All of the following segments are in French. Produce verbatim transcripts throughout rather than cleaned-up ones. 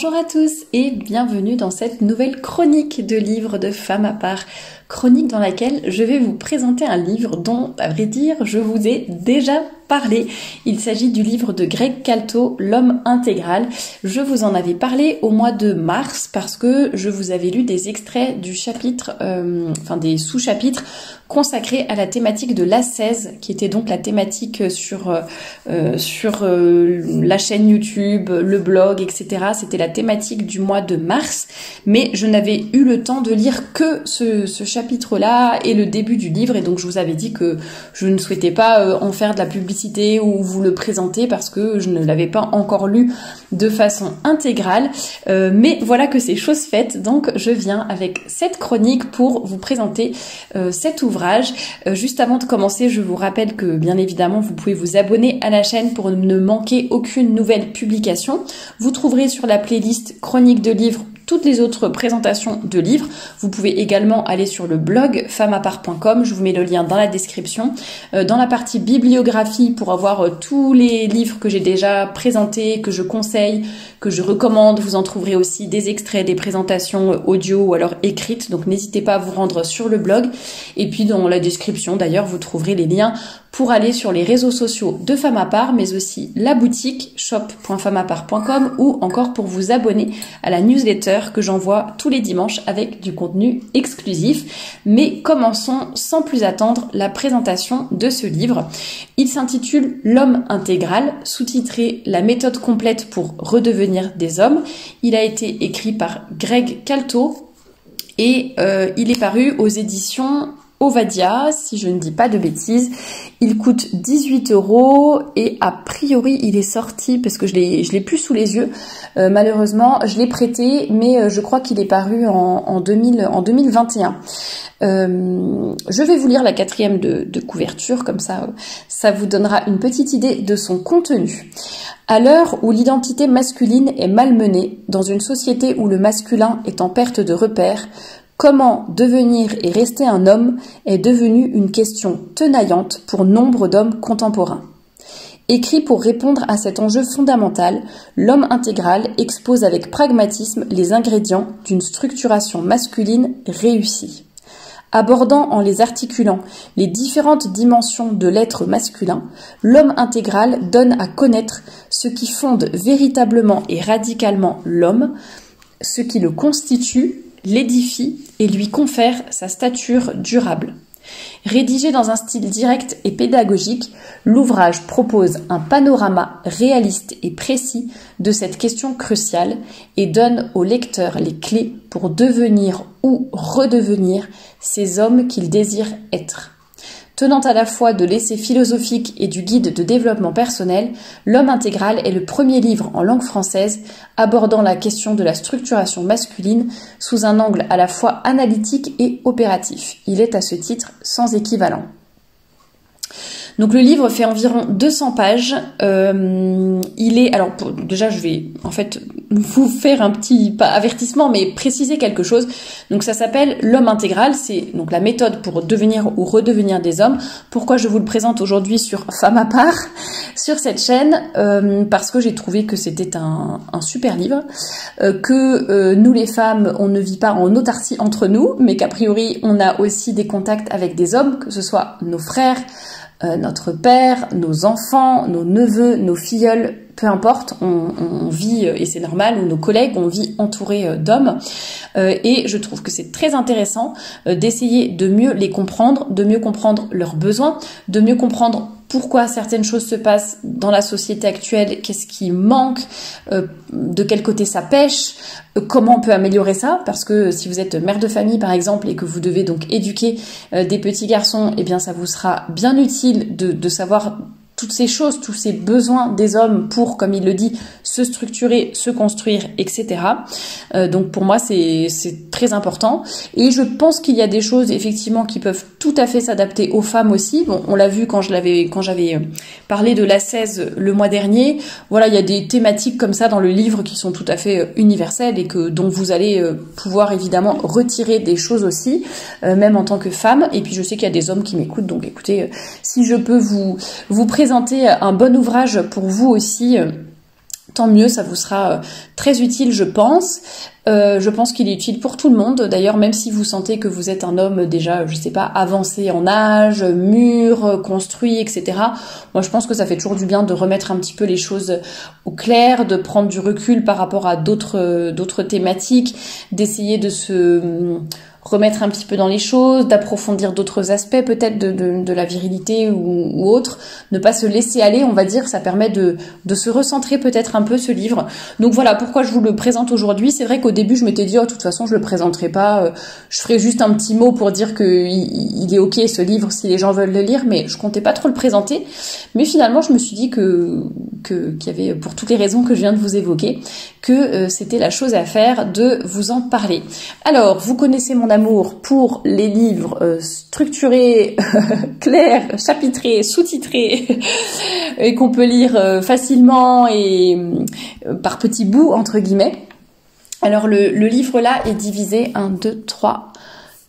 Bonjour à tous et bienvenue dans cette nouvelle chronique de livre de Femme à part, chronique dans laquelle je vais vous présenter un livre dont, à vrai dire, je vous ai déjà parlé. Il s'agit du livre de Greg Calto, L'homme intégral. Je vous en avais parlé au mois de mars parce que je vous avais lu des extraits du chapitre, euh, enfin des sous-chapitres consacrés à la thématique de l'assaise, qui était donc la thématique sur, euh, sur euh, la chaîne YouTube, le blog, et cetera. C'était la thématique du mois de mars, mais je n'avais eu le temps de lire que ce, ce chapitre-là et le début du livre, et donc je vous avais dit que je ne souhaitais pas en faire de la publicité ou vous le présenter parce que je ne l'avais pas encore lu de façon intégrale, euh, mais voilà que c'est chose faite, donc je viens avec cette chronique pour vous présenter euh, cet ouvrage. Euh, juste avant de commencer, je vous rappelle que bien évidemment vous pouvez vous abonner à la chaîne pour ne manquer aucune nouvelle publication. Vous trouverez sur la playlist chronique de livres toutes les autres présentations de livres. Vous pouvez également aller sur le blog femme à part point com, je vous mets le lien dans la description. Dans la partie bibliographie, pour avoir tous les livres que j'ai déjà présentés, que je conseille, que je recommande, vous en trouverez aussi des extraits, des présentations audio ou alors écrites, donc n'hésitez pas à vous rendre sur le blog. Et puis dans la description d'ailleurs, vous trouverez les liens pour aller sur les réseaux sociaux de Femme à part, mais aussi la boutique shop point femme à part point com ou encore pour vous abonner à la newsletter que j'envoie tous les dimanches avec du contenu exclusif. Mais commençons sans plus attendre la présentation de ce livre. Il s'intitule L'homme intégral, sous-titré La méthode complète pour redevenir des hommes. Il a été écrit par Greg Calto et euh, il est paru aux éditions Ovadia, si je ne dis pas de bêtises. Il coûte dix-huit euros et a priori il est sorti, parce que je l'ai je l'ai plus sous les yeux, euh, malheureusement, je l'ai prêté, mais je crois qu'il est paru en, en, deux mille, en deux mille vingt et un. Euh, je vais vous lire la quatrième de, de couverture, comme ça, ça vous donnera une petite idée de son contenu. À l'heure où l'identité masculine est malmenée, dans une société où le masculin est en perte de repères, comment devenir et rester un homme est devenu une question tenaillante pour nombre d'hommes contemporains. Écrit pour répondre à cet enjeu fondamental, L'homme intégral expose avec pragmatisme les ingrédients d'une structuration masculine réussie. Abordant en les articulant les différentes dimensions de l'être masculin, L'homme intégral donne à connaître ce qui fonde véritablement et radicalement l'homme, ce qui le constitue, l'édifie et lui confère sa stature durable. Rédigé dans un style direct et pédagogique, l'ouvrage propose un panorama réaliste et précis de cette question cruciale et donne au lecteur les clés pour devenir ou redevenir ces hommes qu'il désire être. Tenant à la fois de l'essai philosophique et du guide de développement personnel, L'homme intégral est le premier livre en langue française abordant la question de la structuration masculine sous un angle à la fois analytique et opératif. Il est à ce titre sans équivalent. Donc le livre fait environ deux cents pages. Euh, il est alors pour, déjà je vais en fait vous faire un petit pas avertissement, mais préciser quelque chose. Donc ça s'appelle L'homme intégral, c'est donc la méthode pour devenir ou redevenir des hommes. Pourquoi je vous le présente aujourd'hui sur Femme à part, sur cette chaîne, euh, parce que j'ai trouvé que c'était un, un super livre, euh, que euh, nous les femmes on ne vit pas en autarcie entre nous, mais qu'a priori on a aussi des contacts avec des hommes, que ce soit nos frères, Euh, notre père, nos enfants, nos neveux, nos filleuls, peu importe, on, on vit, et c'est normal, ou nos collègues, on vit entouré d'hommes. Euh, et je trouve que c'est très intéressant euh, d'essayer de mieux les comprendre, de mieux comprendre leurs besoins, de mieux comprendre pourquoi certaines choses se passent dans la société actuelle, qu'est-ce qui manque, euh, de quel côté ça pêche, euh, comment on peut améliorer ça, parce que si vous êtes mère de famille par exemple et que vous devez donc éduquer euh, des petits garçons, eh bien ça vous sera bien utile de, de savoir toutes ces choses, tous ces besoins des hommes pour, comme il le dit, se structurer, se construire, et cetera. Euh, donc pour moi, c'est c'est très important. Et je pense qu'il y a des choses, effectivement, qui peuvent tout à fait s'adapter aux femmes aussi. Bon, on l'a vu quand je l'avais quand j'avais parlé de l'assaise le mois dernier. Voilà, il y a des thématiques comme ça dans le livre qui sont tout à fait universelles et que dont vous allez pouvoir, évidemment, retirer des choses aussi, euh, même en tant que femme. Et puis je sais qu'il y a des hommes qui m'écoutent, donc écoutez, si je peux vous, vous présenter un bon ouvrage pour vous aussi, tant mieux, ça vous sera très utile, je pense. Euh, je pense qu'il est utile pour tout le monde. D'ailleurs, même si vous sentez que vous êtes un homme déjà, je sais pas, avancé en âge, mûr, construit, et cetera. Moi, je pense que ça fait toujours du bien de remettre un petit peu les choses au clair, de prendre du recul par rapport à d'autres d'autres thématiques, d'essayer de se remettre un petit peu dans les choses, d'approfondir d'autres aspects peut-être de, de, de la virilité ou, ou autre, ne pas se laisser aller, on va dire, ça permet de, de se recentrer peut-être un peu ce livre. Donc voilà pourquoi je vous le présente aujourd'hui. C'est vrai qu'au début je m'étais dit, oh, de toute façon je le présenterai pas, je ferai juste un petit mot pour dire qu'il il est ok ce livre si les gens veulent le lire, mais je comptais pas trop le présenter. Mais finalement je me suis dit que, que, qu'il y avait, pour toutes les raisons que je viens de vous évoquer, que euh, c'était la chose à faire de vous en parler. Alors, vous connaissez mon amour pour les livres euh, structurés, clairs, chapitrés, sous-titrés, et qu'on peut lire euh, facilement et euh, par petits bouts, entre guillemets. Alors, le, le livre là est divisé un, deux, trois,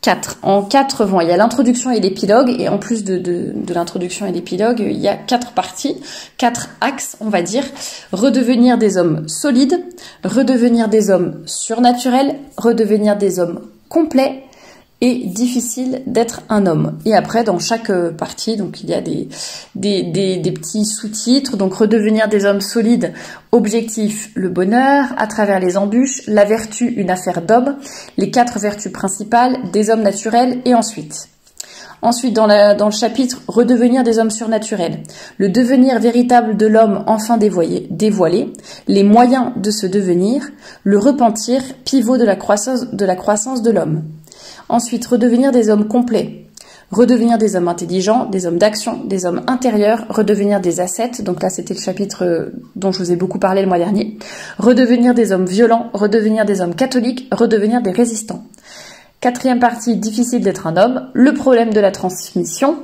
quatre, en quatre vents. Il y a l'introduction et l'épilogue, et en plus de, de, de l'introduction et l'épilogue, il y a quatre parties, quatre axes, on va dire. Redevenir des hommes solides, redevenir des hommes surnaturels, redevenir des hommes complets et difficile d'être un homme. Et après, dans chaque partie, donc il y a des, des, des, des petits sous-titres. Donc, redevenir des hommes solides, objectif, le bonheur, à travers les embûches, la vertu, une affaire d'homme, les quatre vertus principales, des hommes naturels et ensuite. Ensuite, dans, la, dans le chapitre, redevenir des hommes surnaturels, le devenir véritable de l'homme enfin dévoilé, dévoilé, les moyens de ce devenir, le repentir, pivot de la croissance de la croissance de l'homme. Ensuite, redevenir des hommes complets, redevenir des hommes intelligents, des hommes d'action, des hommes intérieurs, redevenir des ascètes, donc là c'était le chapitre dont je vous ai beaucoup parlé le mois dernier, redevenir des hommes violents, redevenir des hommes catholiques, redevenir des résistants. Quatrième partie, difficile d'être un homme, le problème de la transmission,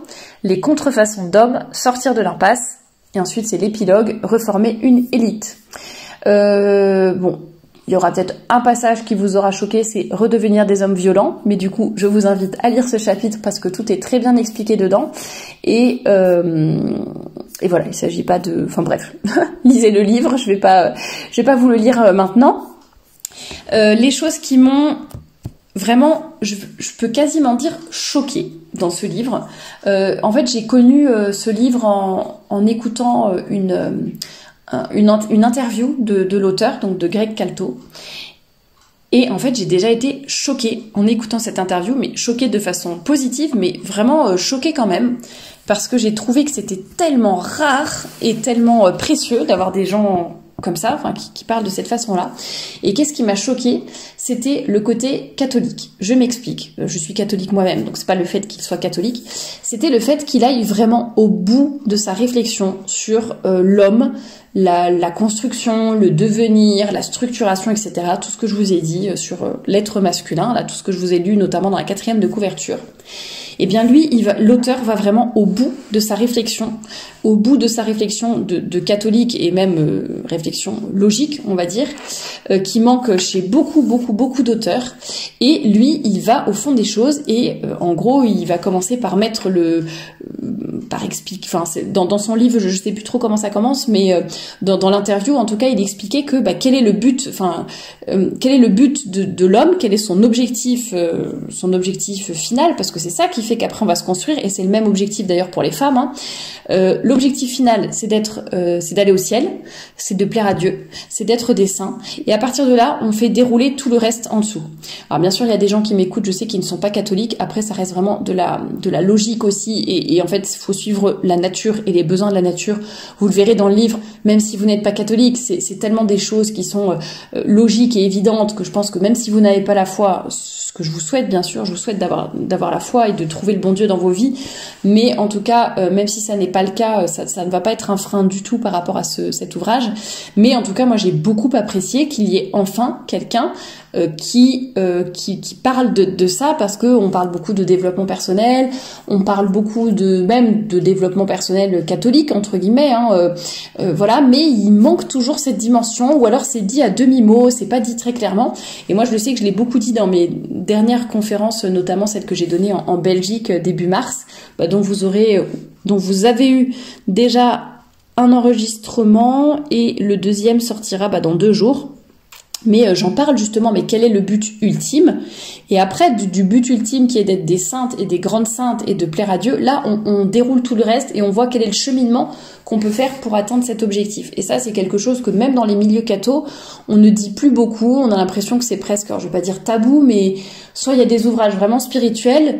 les contrefaçons d'hommes, sortir de l'impasse, et ensuite c'est l'épilogue, reformer une élite. Euh, bon... Il y aura peut-être un passage qui vous aura choqué, c'est redevenir des hommes violents. Mais du coup, je vous invite à lire ce chapitre parce que tout est très bien expliqué dedans. Et, euh, et voilà, il ne s'agit pas de... Enfin bref, lisez le livre, je ne vais pas, je vais pas vous le lire maintenant. Euh, les choses qui m'ont vraiment, je, je peux quasiment dire, choquée dans ce livre. Euh, en fait, j'ai connu euh, ce livre en, en écoutant euh, une... Euh, Une, une interview de, de l'auteur, donc de Greg Calto. Et en fait, j'ai déjà été choquée en écoutant cette interview, mais choquée de façon positive, mais vraiment choquée quand même, parce que j'ai trouvé que c'était tellement rare et tellement précieux d'avoir des gens comme ça, enfin, qui, qui parlent de cette façon-là. Et qu'est-ce qui m'a choquée? C'était le côté catholique. Je m'explique. Je suis catholique moi-même, donc c'est pas le fait qu'il soit catholique. C'était le fait qu'il aille vraiment au bout de sa réflexion sur euh, l'homme, La, la construction, le devenir, la structuration, et cetera. Tout ce que je vous ai dit sur l'être masculin, là, tout ce que je vous ai lu notamment dans la quatrième de couverture. Eh bien lui, l'auteur va vraiment au bout de sa réflexion, au bout de sa réflexion de, de catholique et même euh, réflexion logique, on va dire, euh, qui manque chez beaucoup, beaucoup, beaucoup d'auteurs. Et lui, il va au fond des choses et euh, en gros, il va commencer par mettre le... Euh, par explique, enfin, dans, dans son livre, je ne sais plus trop comment ça commence, mais euh, dans, dans l'interview, en tout cas, il expliquait que bah, quel est le but, enfin, euh, quel est le but de, de l'homme, quel est son objectif, euh, son objectif final, parce que c'est ça qui fait qu'après on va se construire, et c'est le même objectif d'ailleurs pour les femmes, hein. Euh, l'objectif final, c'est d'être, euh, c'est d'aller au ciel, c'est de plaire à Dieu, c'est d'être des saints, et à partir de là on fait dérouler tout le reste en dessous. Alors bien sûr il y a des gens qui m'écoutent, je sais qu'ils ne sont pas catholiques, après ça reste vraiment de la, de la logique aussi, et, et en fait il faut suivre la nature et les besoins de la nature, vous le verrez dans le livre, même si vous n'êtes pas catholique, c'est tellement des choses qui sont euh, logiques et évidentes que je pense que même si vous n'avez pas la foi, ce que je vous souhaite bien sûr, je vous souhaite d'avoir d'avoir la foi et de trouver le bon Dieu dans vos vies, mais en tout cas, euh, même si ça n'est pas le cas, ça, ça ne va pas être un frein du tout par rapport à ce, cet ouvrage, mais en tout cas, moi j'ai beaucoup apprécié qu'il y ait enfin quelqu'un euh, qui, euh, qui, qui parle de, de ça, parce qu'on parle beaucoup de développement personnel, on parle beaucoup de même de développement personnel catholique, entre guillemets, hein, euh, euh, voilà, mais il manque toujours cette dimension, ou alors c'est dit à demi-mot, c'est pas dit très clairement, et moi je le sais que je l'ai beaucoup dit dans mes dernières conférences, notamment celle que j'ai donnée en, en Belgique début mars, bah, dont vous aurez, dont vous avez eu déjà un enregistrement et le deuxième sortira bah, dans deux jours. Mais euh, j'en parle justement, mais quel est le but ultime? Et après, du, du but ultime qui est d'être des saintes et des grandes saintes et de plaire à Dieu, là, on, on déroule tout le reste et on voit quel est le cheminement qu'on peut faire pour atteindre cet objectif. Et ça, c'est quelque chose que même dans les milieux catho, on ne dit plus beaucoup. On a l'impression que c'est presque, alors je ne vais pas dire tabou, mais soit il y a des ouvrages vraiment spirituels,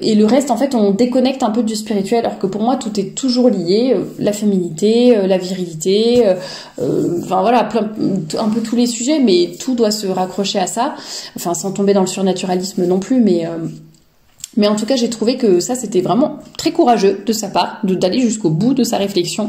et le reste, en fait, on déconnecte un peu du spirituel, alors que pour moi, tout est toujours lié. La féminité, la virilité, euh, enfin voilà, plein, un peu tous les sujets, mais tout doit se raccrocher à ça. Enfin, sans tomber dans le surnaturalisme non plus, mais... Euh... Mais en tout cas, j'ai trouvé que ça, c'était vraiment très courageux de sa part, d'aller jusqu'au bout de sa réflexion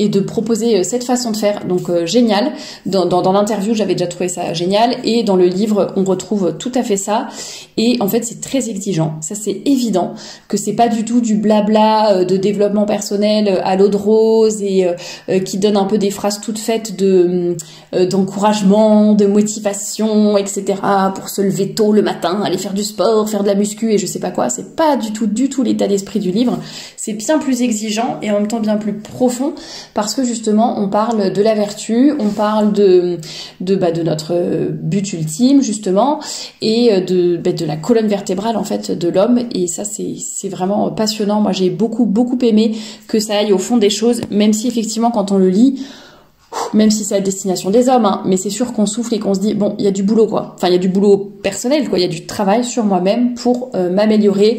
et de proposer cette façon de faire. Donc, euh, génial. Dans, dans, dans l'interview, j'avais déjà trouvé ça génial. Et dans le livre, on retrouve tout à fait ça. Et en fait, c'est très exigeant. Ça, c'est évident que c'est pas du tout du blabla de développement personnel à l'eau de rose et euh, qui donne un peu des phrases toutes faites de, euh, d'encouragement, de motivation, et cetera pour se lever tôt le matin, aller faire du sport, faire de la muscu et je sais pas quoi. C'est pas du tout du tout l'état d'esprit du livre, c'est bien plus exigeant et en même temps bien plus profond parce que justement on parle de la vertu, on parle de, de, bah, de notre but ultime justement et de, bah, de la colonne vertébrale en fait de l'homme et ça c'est vraiment passionnant. Moi j'ai beaucoup beaucoup aimé que ça aille au fond des choses, même si effectivement quand on le lit, même si c'est la destination des hommes, hein, mais c'est sûr qu'on souffle et qu'on se dit, bon, il y a du boulot, quoi. Enfin, il y a du boulot personnel, quoi. Il y a du travail sur moi-même pour euh, m'améliorer,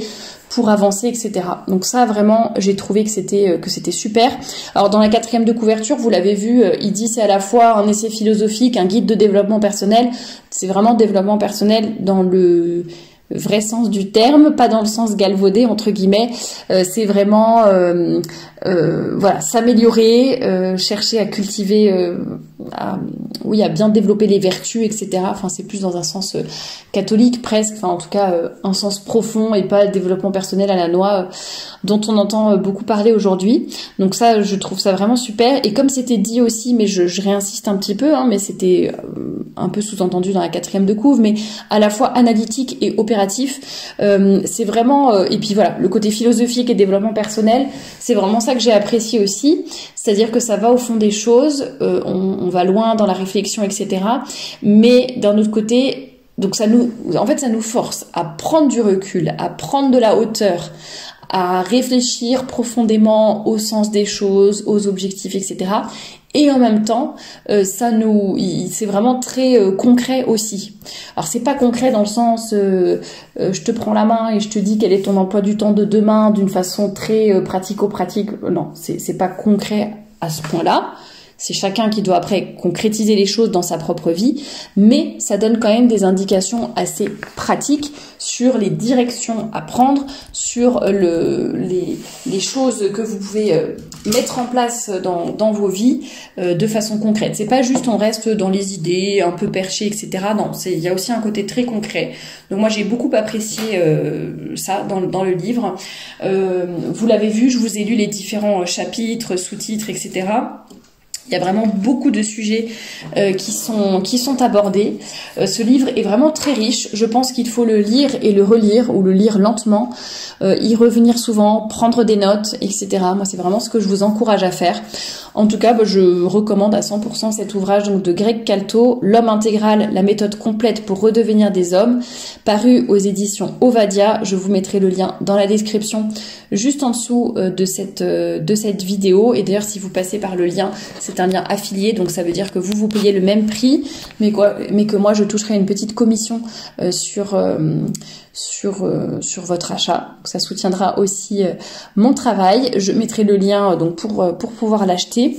pour avancer, et cetera. Donc ça, vraiment, j'ai trouvé que c'était euh, que c'était super. Alors, dans la quatrième de couverture, vous l'avez vu, euh, il dit c'est à la fois un essai philosophique, un guide de développement personnel. C'est vraiment développement personnel dans le vrai sens du terme, pas dans le sens galvaudé entre guillemets, euh, c'est vraiment euh, euh, voilà, s'améliorer, euh, chercher à cultiver, euh, à, oui, à bien développer les vertus, et cetera. Enfin, c'est plus dans un sens euh, catholique presque, enfin en tout cas euh, un sens profond et pas développement personnel à la noix euh, dont on entend euh, beaucoup parler aujourd'hui. Donc ça, je trouve ça vraiment super. Et comme c'était dit aussi, mais je, je réinsiste un petit peu, hein, mais c'était euh, un peu sous-entendu dans la quatrième de couve, mais à la fois analytique et opératif. Euh, c'est vraiment euh, et puis voilà, le côté philosophique et développement personnel, c'est vraiment ça que j'ai apprécié aussi, c'est-à-dire que ça va au fond des choses, euh, on, on va loin dans la réflexion, etc. Mais d'un autre côté, donc ça nous, en fait ça nous force à prendre du recul, à prendre de la hauteur, à réfléchir profondément au sens des choses, aux objectifs, etc. Et en même temps, euh, ça nous, c'est vraiment très euh, concret aussi. Alors c'est pas concret dans le sens, euh, euh, je te prends la main et je te dis quel est ton emploi du temps de demain d'une façon très euh, pratico-pratique. Non, c'est pas concret à ce point-là. C'est chacun qui doit après concrétiser les choses dans sa propre vie, mais ça donne quand même des indications assez pratiques sur les directions à prendre, sur le, les, les choses que vous pouvez mettre en place dans, dans vos vies euh, de façon concrète. C'est pas juste on reste dans les idées, un peu perché, et cetera. Non, il y a aussi un côté très concret. Donc moi j'ai beaucoup apprécié euh, ça dans, dans le livre. Euh, vous l'avez vu, je vous ai lu les différents chapitres, sous-titres, et cetera. Il y a vraiment beaucoup de sujets euh, qui sont, qui sont abordés. Euh, ce livre est vraiment très riche. Je pense qu'il faut le lire et le relire, ou le lire lentement, euh, y revenir souvent, prendre des notes, et cetera. Moi, c'est vraiment ce que je vous encourage à faire. En tout cas, bah, je recommande à cent pour cent cet ouvrage donc, de Greg Calto, L'homme intégral, la méthode complète pour redevenir des hommes, paru aux éditions Ovadia. Je vous mettrai le lien dans la description, juste en dessous euh, de, cette, euh, de cette vidéo. Et d'ailleurs, si vous passez par le lien, c'est un lien affilié, donc ça veut dire que vous vous payez le même prix, mais, quoi, mais que moi je toucherai une petite commission euh, sur, euh, sur, euh, sur votre achat. Donc ça soutiendra aussi euh, mon travail. Je mettrai le lien euh, donc pour, euh, pour pouvoir l'acheter.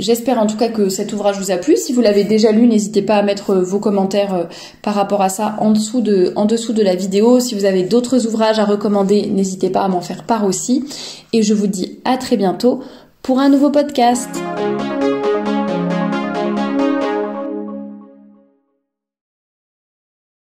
J'espère en tout cas que cet ouvrage vous a plu. Si vous l'avez déjà lu, n'hésitez pas à mettre vos commentaires par rapport à ça en dessous de, en dessous de la vidéo. Si vous avez d'autres ouvrages à recommander, n'hésitez pas à m'en faire part aussi. Et je vous dis à très bientôt pour un nouveau podcast.